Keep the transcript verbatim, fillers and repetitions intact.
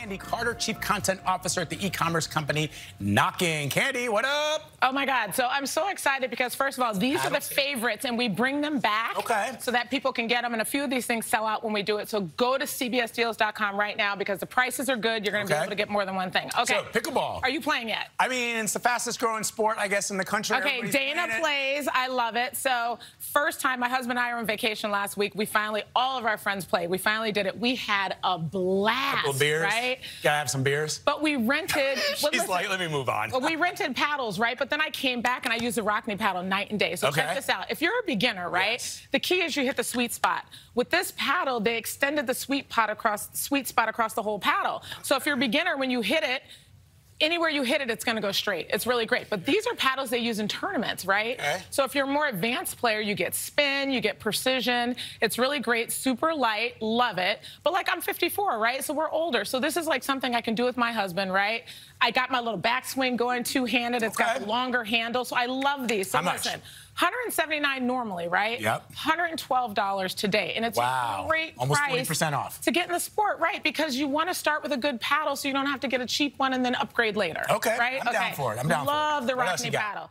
Candy Carter, Chief Content Officer at the e-commerce company Knocking. Candy, what up? Oh, my God. So I'm so excited because, first of all, these are the favorites, and we bring them back okay. so that people can get them. And a few of these things sell out when we do it. So go to C B S Deals dot com right now because the prices are good. You're going to okay. be able to get more than one thing. Okay. So, pickleball. Are you playing yet? I mean, it's the fastest growing sport, I guess, in the country. Okay, Dana plays. I love it. So first time, my husband and I were on vacation last week. We finally, all of our friends played. We finally did it. We had a blast. A couple of beers. Right? Gotta have some beers. But we rented. She's well, listen, like, let me move on. Well, we rented paddles, right? But then I came back and I used the Rokne paddle night and day. So okay. check this out. If you're a beginner, right, yes. the key is you hit the sweet spot. With this paddle, they extended the sweet pot across sweet spot across the whole paddle. So if you're a beginner, when you hit it, anywhere you hit it, it's going to go straight. It's really great. But these are paddles they use in tournaments, right? Okay. So if you're a more advanced player, you get spin, you get precision. It's really great, super light, love it. But, like, I'm fifty-four, right? So we're older. So this is, like, something I can do with my husband, right? I got my little backswing going two-handed. It's okay. got a longer handle. So I love these. So How listen. Much? one hundred seventy-nine dollars normally, right? Yep. one hundred twelve dollars today. And it's wow. a great almost price twenty percent off. To get in the sport, right? Because you want to start with a good paddle so you don't have to get a cheap one and then upgrade later. Okay. Right? I'm okay. down for it. I'm down Love for it. Love the Rokne paddle.